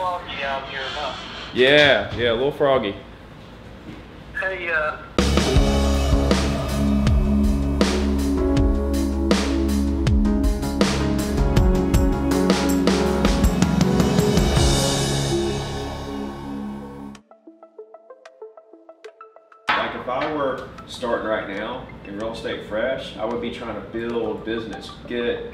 foggy out here, huh? Yeah, yeah, a little froggy. Hey, like if I were starting right now in real estate fresh, I would be trying to build business, get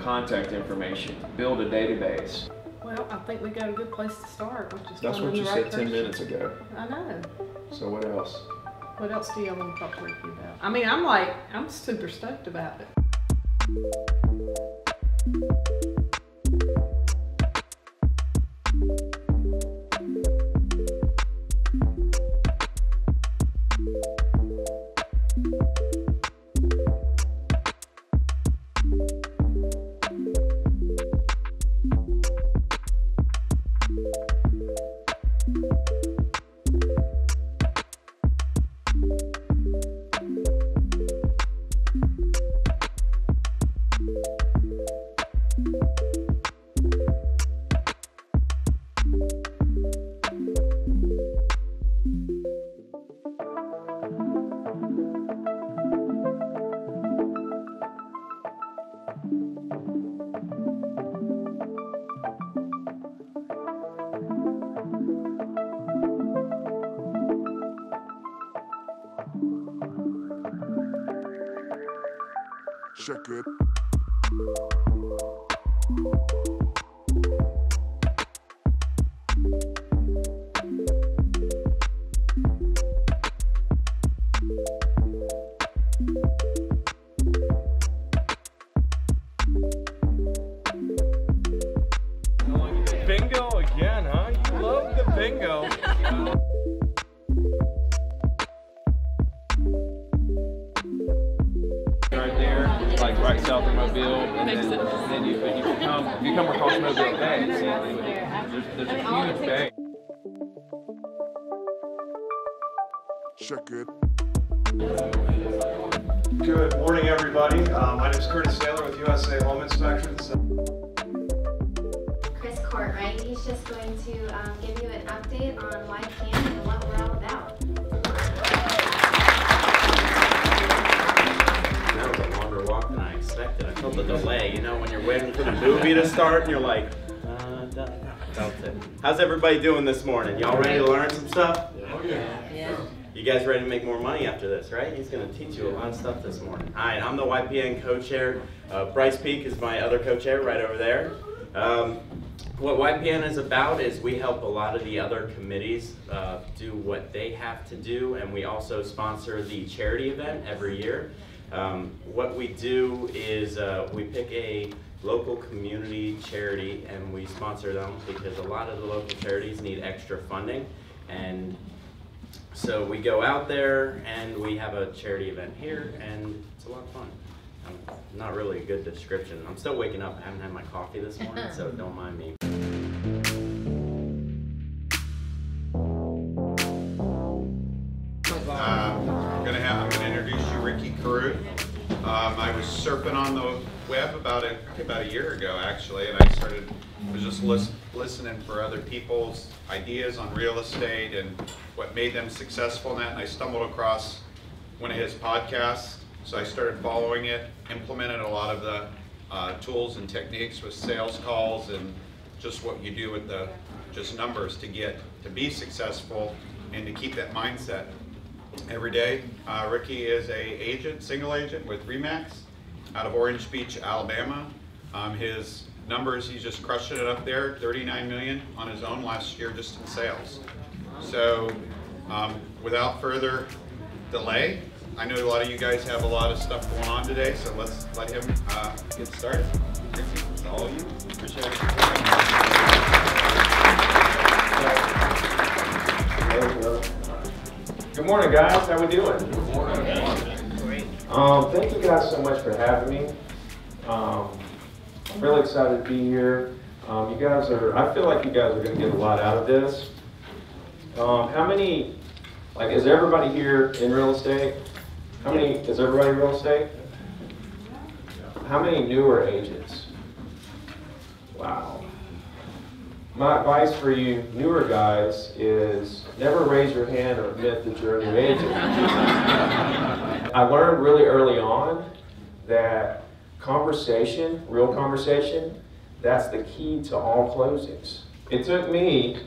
contact information, build a database. Well, I think we got a good place to start. Which is that's what you said 10 minutes ago. I know. So what else? What else do y'all want to talk to Ricky about? I mean, I'm super stoked about it. Check it. Bingo again, huh? You love the bingo. Right south of Mobile, and then you come across Mobile Bay. There's a huge bay. Check it. Good morning, everybody. My name is Curtis Taylor with USA Home Inspections. Chris Courtright, he's just going to give you an update on YPN and what we're all about. I felt the delay, you know, when you're waiting for the movie to start and you're like, it. How's everybody doing this morning? Y'all ready to learn some stuff? Yeah. You guys ready to make more money after this, right? He's going to teach you a lot of stuff this morning. All right, I'm the YPN co-chair. Bryce Peake is my other co-chair right over there. What YPN is about is we help a lot of the other committees do what they have to do, and we also sponsor the charity event every year. What we do is we pick a local community charity and we sponsor them because a lot of the local charities need extra funding, and so we go out there and we have a charity event here, and it's a lot of fun. Not really a good description. I'm still waking up. I haven't had my coffee this morning, so don't mind me. I'm gonna introduce you, Ricky Carew. I was surfing on the web about a year ago, actually, and I was just listening for other people's ideas on real estate and what made them successful in that. And I stumbled across one of his podcasts, so I started following it, implemented a lot of the tools and techniques with sales calls and just what you do with the just numbers to be successful and to keep that mindset every day. Ricky is a single agent with Remax out of Orange Beach, Alabama. His numbers, he's just crushing it up there, 39 million on his own last year just in sales. So without further delay, I know a lot of you guys have a lot of stuff going on today, so let's let him get started. Ricky, to all of you, appreciate it. Good morning, guys. How we doing? Good morning. Great. Thank you guys so much for having me. I'm really excited to be here. You guys are, I feel like you guys are going to get a lot out of this. How many, like, is everybody here in real estate? How many, is everybody in real estate? How many newer agents? Wow. My advice for you newer guys is never raise your hand or admit that you're a new agent. I learned really early on that conversation, real conversation, that's the key to all closings. It took me,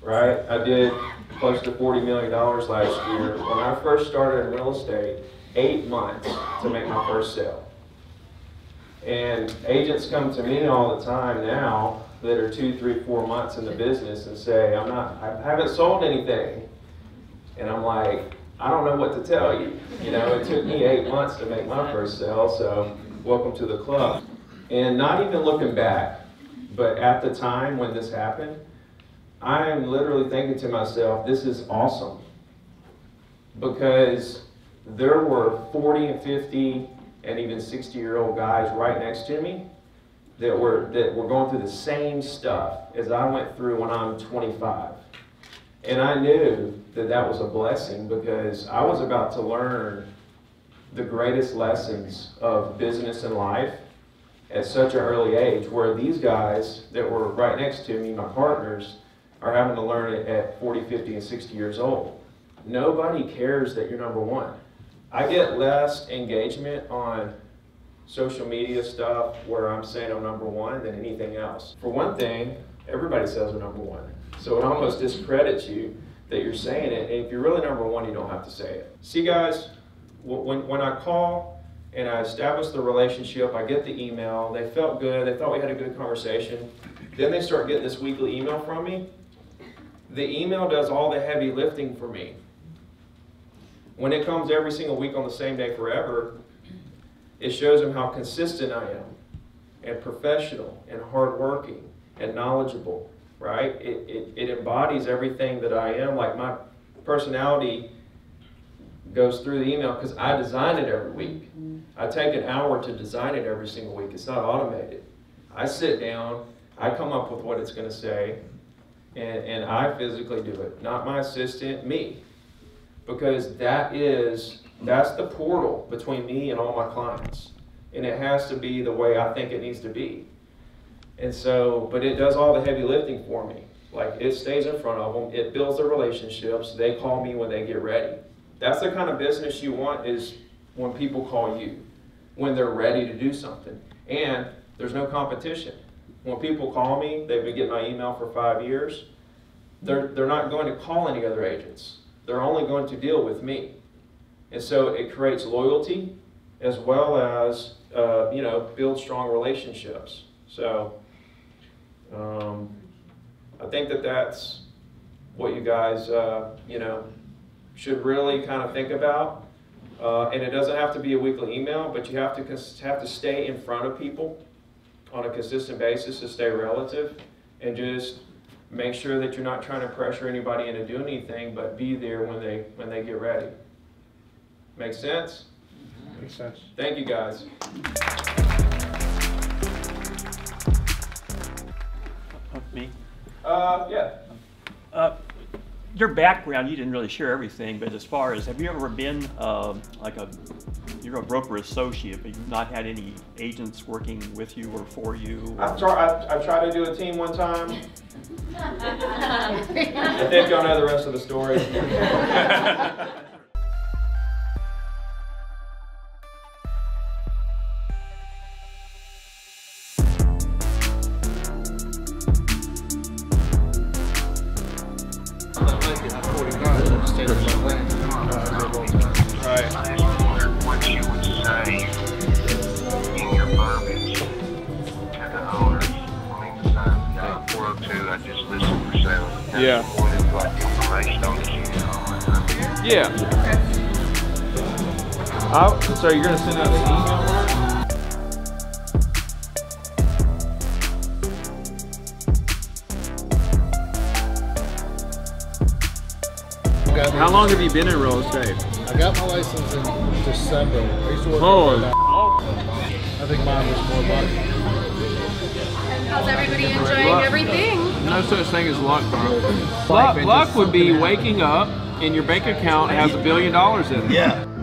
right, I did close to $40 million last year. When I first started in real estate, 8 months to make my first sale. And agents come to me all the time now that are 2, 3, 4 months in the business and say, I haven't sold anything. And I'm like, I don't know what to tell you. You know, it took me 8 months to make my first sale, so welcome to the club. And not even looking back, but at the time when this happened, I am literally thinking to myself, this is awesome. Because there were 40 and 50 and even 60-year-old guys right next to me that were going through the same stuff as I went through when I'm 25. And I knew that that was a blessing because I was about to learn the greatest lessons of business and life at such an early age, where these guys that were right next to me, my partners, are having to learn it at 40, 50, and 60 years old. Nobody cares that you're number one. I get less engagement on social media stuff where I'm saying I'm number one than anything else. For one thing, everybody says I'm number one. So it almost discredits you that you're saying it. And if you're really number one, you don't have to say it. See guys, when I call and I establish the relationship, I get the email, they felt good, they thought we had a good conversation. Then they start getting this weekly email from me. The email does all the heavy lifting for me. When it comes every single week on the same day forever, it shows them how consistent I am, and professional, and hardworking, and knowledgeable, right? It embodies everything that I am. Like my personality goes through the email because I design it every week. I take an hour to design it every single week. It's not automated. I sit down, I come up with what it's going to say, and I physically do it. Not my assistant, me. Because that's the portal between me and all my clients. And it has to be the way I think it needs to be. And so, but it does all the heavy lifting for me. Like it stays in front of them, it builds the relationships, they call me when they get ready. That's the kind of business you want, is when people call you, when they're ready to do something. And there's no competition. When people call me, they've been getting my email for 5 years, they're not going to call any other agents. They're only going to deal with me. And so it creates loyalty as well as, you know, build strong relationships. So I think that that's what you guys, you know, should really kind of think about. And it doesn't have to be a weekly email, but you have to stay in front of people on a consistent basis to stay relative, and just make sure that you're not trying to pressure anybody into doing anything, but be there when they get ready. Make sense? Makes sense. Thank you guys. Me? Yeah. Your background, you didn't really share everything, but as far as, have you ever been like you're a broker associate, but you've not had any agents working with you or for you? I've tried to do a team one time. I think y'all know the rest of the story. Yeah. So you're going to send out an email? How long have you been in real estate? I got my license in December. I used to work I think mine was more luck. How's everybody enjoying everything? No such thing as luck, bro. Luck would be waking up and your bank account has $1 billion in it. Yeah.